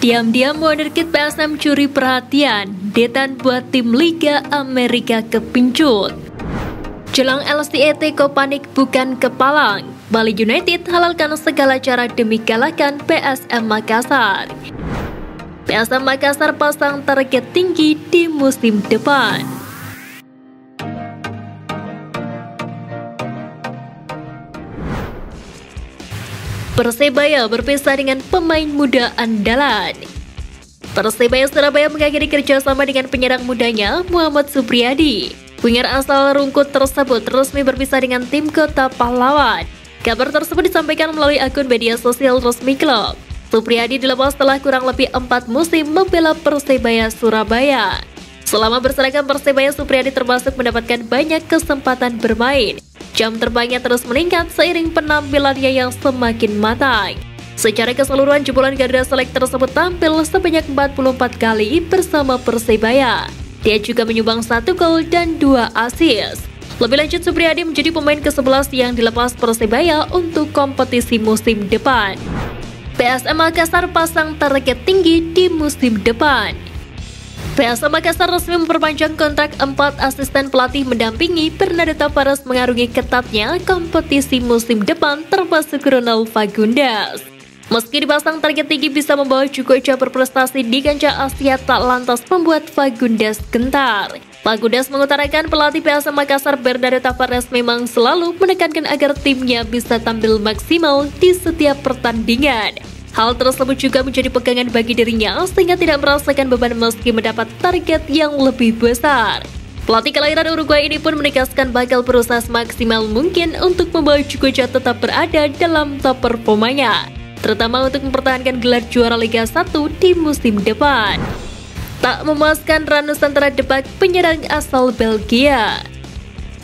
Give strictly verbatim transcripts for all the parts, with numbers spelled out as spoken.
Diam-diam wonderkid P S M curi perhatian, Dethan buat tim Liga Amerika kepincut. Jelang L C A, Teco panik bukan kepalang, Bali United halalkan segala cara demi kalahkan P S M Makassar. P S M Makassar pasang target tinggi di musim depan. Persebaya berpisah dengan pemain muda andalan. Persebaya Surabaya mengakhiri kerjasama dengan penyerang mudanya, Muhammad Supriyadi. Winger asal Rungkut tersebut resmi berpisah dengan tim Kota Pahlawan. Kabar tersebut disampaikan melalui akun media sosial resmi klub. Supriyadi dilepas setelah kurang lebih empat musim membela Persebaya Surabaya. Selama berseragam Persebaya, Supriyadi termasuk mendapatkan banyak kesempatan bermain. Jam terbangnya terus meningkat seiring penampilannya yang semakin matang. Secara keseluruhan, jebolan garda selek tersebut tampil sebanyak empat puluh empat kali bersama Persebaya. Dia juga menyumbang satu gol dan dua assist. Lebih lanjut, Supriyadi menjadi pemain ke sebelas yang dilepas Persebaya untuk kompetisi musim depan. P S M Makassar pasang target tinggi di musim depan. P S M Makassar resmi memperpanjang kontrak empat asisten pelatih mendampingi Bernardo Tavares mengarungi ketatnya kompetisi musim depan termasuk Ronaldo Fagundes. Meski dipasang target tinggi bisa membawa Cukoca berprestasi di kancah Asia, tak lantas membuat Fagundes gentar. Fagundes mengutarakan pelatih P S M Makassar Bernardo Tavares memang selalu menekankan agar timnya bisa tampil maksimal di setiap pertandingan. Hal tersebut juga menjadi pegangan bagi dirinya sehingga tidak merasakan beban meski mendapat target yang lebih besar. Pelatih kelahiran Uruguay ini pun menegaskan bakal berusaha semaksimal mungkin untuk membawa Cukoca tetap berada dalam top performanya, terutama untuk mempertahankan gelar juara Liga satu di musim depan. Tak memuaskan, Rans Nusantara debak penyerang asal Belgia.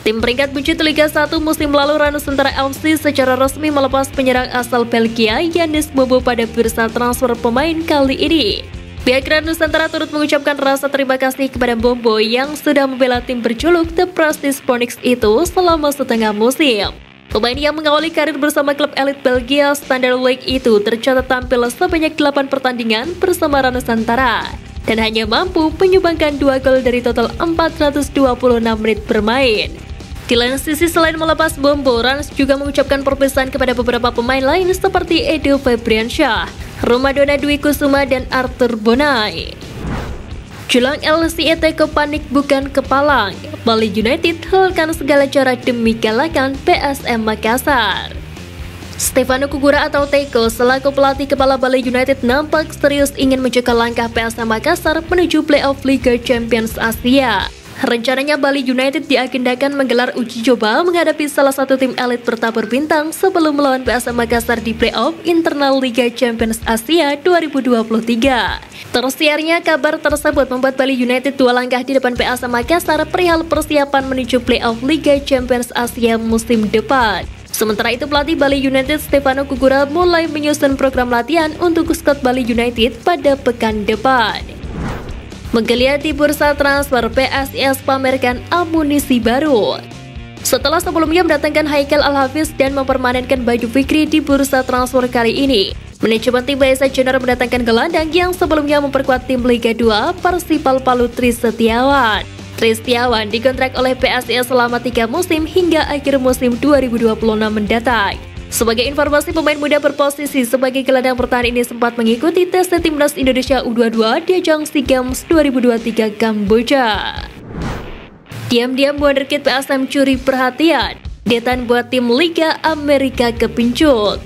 Tim peringkat buncit Liga satu musim lalu, Rans Nusantara F C secara resmi melepas penyerang asal Belgia Yannis Bombo pada bursa transfer pemain kali ini. Pihak Rans Nusantara turut mengucapkan rasa terima kasih kepada Bombo yang sudah membela tim berjuluk The Prestige Phoenix itu selama setengah musim. Pemain yang mengawali karir bersama klub elit Belgia Standard Liège itu tercatat tampil sebanyak delapan pertandingan bersama Rans Nusantara dan hanya mampu menyumbangkan dua gol dari total empat ratus dua puluh enam menit bermain. Di lain sisi, selain melepas Bombo, Rans juga mengucapkan perpisahan kepada beberapa pemain lain seperti Edo Febriensyah, Romadona Dwi Kusuma, dan Arthur Bonai. Jelang L C A, Teco panik bukan kepalang, Bali United halalkan segala cara demi kalahkan P S M Makassar. Stefano Cugurra atau Teco selaku pelatih kepala Bali United nampak serius ingin menjaga langkah P S M Makassar menuju playoff Liga Champions Asia. Rencananya Bali United diagendakan menggelar uji coba menghadapi salah satu tim elit bertabur bintang sebelum melawan P S M Makassar di playoff internal Liga Champions Asia dua ribu dua puluh tiga. Tersiarnya kabar tersebut membuat Bali United dua langkah di depan P S M Makassar perihal persiapan menuju playoff Liga Champions Asia musim depan. Sementara itu, pelatih Bali United Stefano Cugurra mulai menyusun program latihan untuk skuad Bali United pada pekan depan. Menggeliati bursa transfer, P S I S pamerkan amunisi baru. Setelah sebelumnya mendatangkan Haikal Al-Hafiz dan mempermanenkan Bayu Fikri di bursa transfer kali ini, manajemen tim P S I S Junior mendatangkan gelandang yang sebelumnya memperkuat tim Liga dua Persipal Palu Tris Setiawan. Tris Setiawan dikontrak oleh P S I S selama tiga musim hingga akhir musim dua ribu dua puluh enam mendatang. Sebagai informasi, pemain muda berposisi sebagai gelandang pertahanan ini sempat mengikuti tes timnas Indonesia U dua puluh dua di ajang SEA Games dua ribu dua puluh tiga Kamboja. Diam-diam wonderkid P S M curi perhatian, Dethan buat tim Liga Amerika kepincut.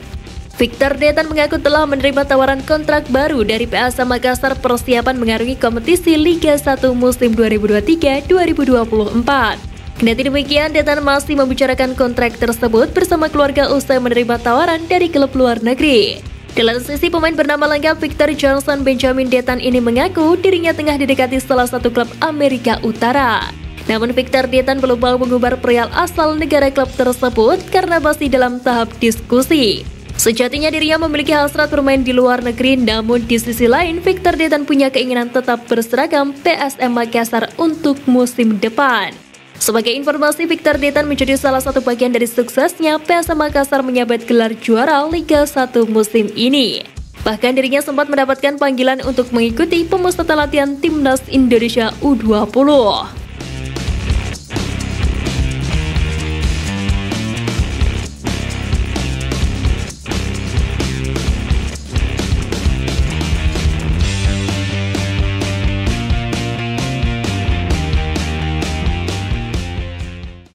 Victor Dethan mengaku telah menerima tawaran kontrak baru dari P S M Makassar persiapan mengarungi kompetisi Liga satu musim dua ribu dua puluh tiga dua ribu dua puluh empat. Kendati demikian, Dethan masih membicarakan kontrak tersebut bersama keluarga usai menerima tawaran dari klub luar negeri. Dalam sisi, pemain bernama lengkap Victor Johnson Benjamin Dethan ini mengaku dirinya tengah didekati salah satu klub Amerika Utara. Namun Victor Dethan belum mau mengumbar perihal asal negara klub tersebut karena masih dalam tahap diskusi. Sejatinya dirinya memiliki hasrat bermain di luar negeri, namun di sisi lain Victor Dethan punya keinginan tetap berseragam P S M Makassar untuk musim depan. Sebagai informasi, Victor Dethan menjadi salah satu bagian dari suksesnya P S M Makassar menyabet gelar juara Liga satu musim ini. Bahkan dirinya sempat mendapatkan panggilan untuk mengikuti pemusatan latihan Timnas Indonesia U dua puluh.